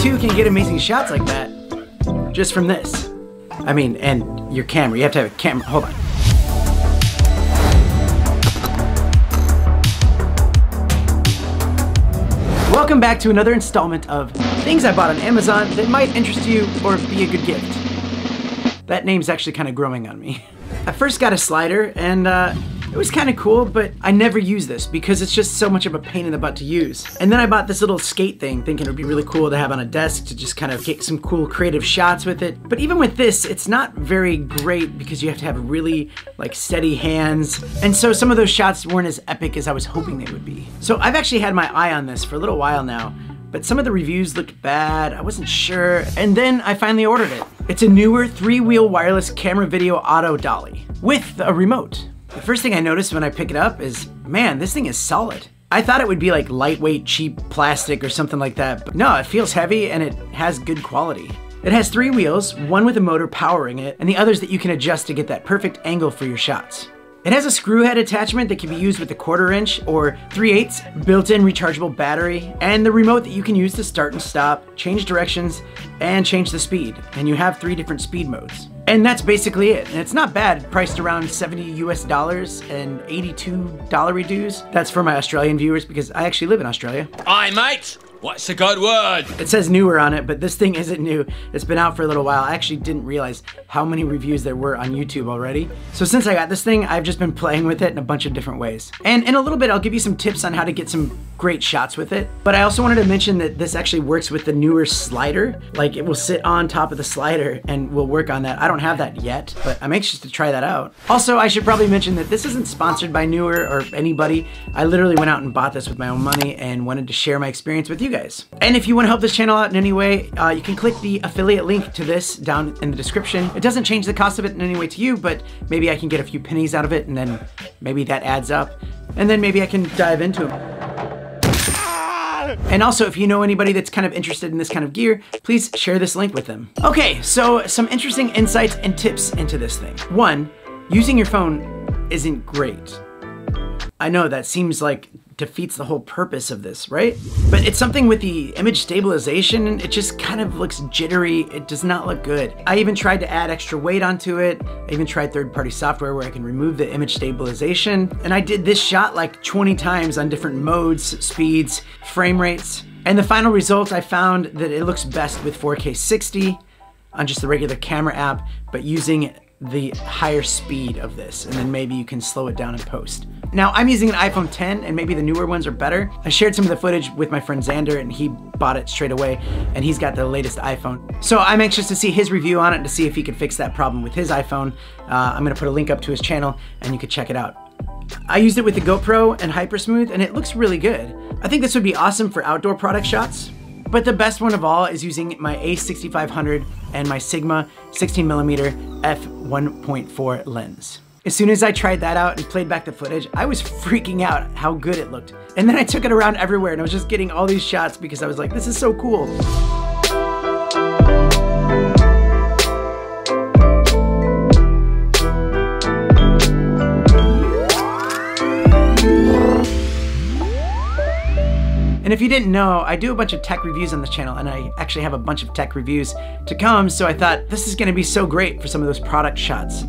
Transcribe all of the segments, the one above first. too can get amazing shots like that just from this. I mean, and your camera, you have to have a camera. Hold on. Welcome back to another installment of things I bought on Amazon that might interest you or be a good gift. That name's actually kind of growing on me. I first got a slider and it was kind of cool, but I never use this because it's just so much of a pain in the butt to use. And then I bought this little skate thing thinking it would be really cool to have on a desk to just kind of get some cool creative shots with it. But even with this, it's not very great because you have to have really like steady hands. And so some of those shots weren't as epic as I was hoping they would be. So I've actually had my eye on this for a little while now, but some of the reviews looked bad, I wasn't sure, and then I finally ordered it. It's a Neewer 3-wheel wireless camera video auto dolly with a remote. The first thing I noticed when I pick it up is, man, this thing is solid. I thought it would be like lightweight, cheap plastic or something like that, but no, it feels heavy and it has good quality. It has 3 wheels, one with a motor powering it, and the others that you can adjust to get that perfect angle for your shots. It has a screw head attachment that can be used with a 1/4" or 3/8" built-in rechargeable battery, and the remote that you can use to start and stop, change directions, and change the speed. And you have 3 different speed modes. And that's basically it. And it's not bad, priced around $70 US and $82 dues. That's for my Australian viewers because I actually live in Australia. Aye, mate! What's a good word? It says newer on it, but this thing isn't new. It's been out for a little while. I actually didn't realize how many reviews there were on YouTube already. So since I got this thing, I've just been playing with it in a bunch of different ways. And in a little bit, I'll give you some tips on how to get some great shots with it. But I also wanted to mention that this actually works with the newer slider. Like it will sit on top of the slider and we'll work on that. I don't have that yet, but I'm anxious to try that out. Also, I should probably mention that this isn't sponsored by Neewer or anybody. I literally went out and bought this with my own money and wanted to share my experience with you guys. And if you want to help this channel out in any way, you can click the affiliate link to this down in the description. It doesn't change the cost of it in any way to you, but maybe I can get a few pennies out of it and then maybe that adds up and then maybe I can dive into them. And also, if you know anybody that's kind of interested in this kind of gear, please share this link with them. Okay, so some interesting insights and tips into this thing. 1, using your phone isn't great. I know that seems like defeats the whole purpose of this, right? But it's something with the image stabilization, it just kind of looks jittery, it does not look good. I even tried to add extra weight onto it, I even tried third-party software where I can remove the image stabilization, and I did this shot like 20 times on different modes, speeds, frame rates, and the final result I found that it looks best with 4K 60 on just the regular camera app, but using the higher speed of this, and then maybe you can slow it down in post. Now, I'm using an iPhone X, and maybe the newer ones are better. I shared some of the footage with my friend Xander, and he bought it straight away, and he's got the latest iPhone. So I'm anxious to see his review on it to see if he could fix that problem with his iPhone. I'm gonna put a link up to his channel, and you can check it out. I used it with the GoPro and HyperSmooth, and it looks really good. I think this would be awesome for outdoor product shots, but the best one of all is using my A6500 and my Sigma 16mm f1.4 lens. As soon as I tried that out and played back the footage, I was freaking out how good it looked. And then I took it around everywhere and I was just getting all these shots because I was like, this is so cool. And if you didn't know, I do a bunch of tech reviews on this channel and I actually have a bunch of tech reviews to come, so I thought this is gonna be so great for some of those product shots,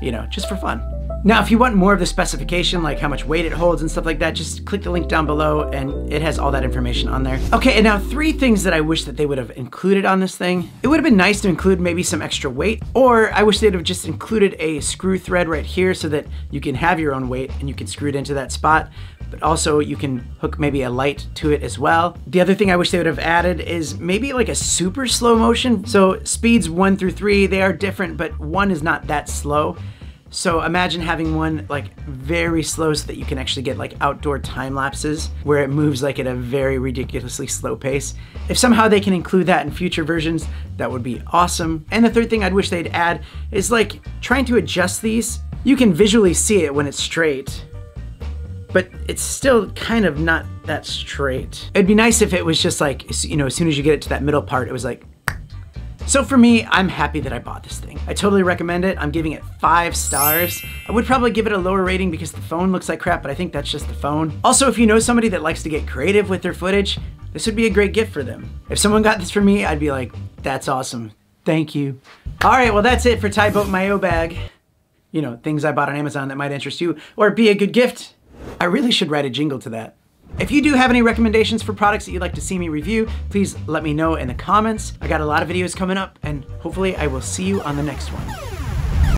you know, just for fun. Now, if you want more of the specification, like how much weight it holds and stuff like that, just click the link down below and it has all that information on there. Okay, and now 3 things that I wish that they would have included on this thing. It would have been nice to include maybe some extra weight, or I wish they'd have just included a screw thread right here so that you can have your own weight and you can screw it into that spot. But also you can hook maybe a light to it as well. The other thing I wish they would have added is maybe like a super slow motion. So speeds 1 through 3, they are different, but 1 is not that slow. So imagine having one like very slow so that you can actually get like outdoor time lapses where it moves like at a very ridiculously slow pace. If somehow they can include that in future versions, that would be awesome. And the third thing I'd wish they'd add is like trying to adjust these. You can visually see it when it's straight, but it's still kind of not that straight. It'd be nice if it was just like, you know, as soon as you get it to that middle part, it was like So for me, I'm happy that I bought this thing. I totally recommend it. I'm giving it 5 stars. I would probably give it a lower rating because the phone looks like crap, but I think that's just the phone. Also, if you know somebody that likes to get creative with their footage, this would be a great gift for them. If someone got this for me, I'd be like, that's awesome. Thank you. All right, well, that's it for Tai Boat My O Bag. You know, things I bought on Amazon that might interest you or be a good gift. I really should write a jingle to that. If you do have any recommendations for products that you'd like to see me review, please let me know in the comments. I got a lot of videos coming up, and hopefully I will see you on the next one.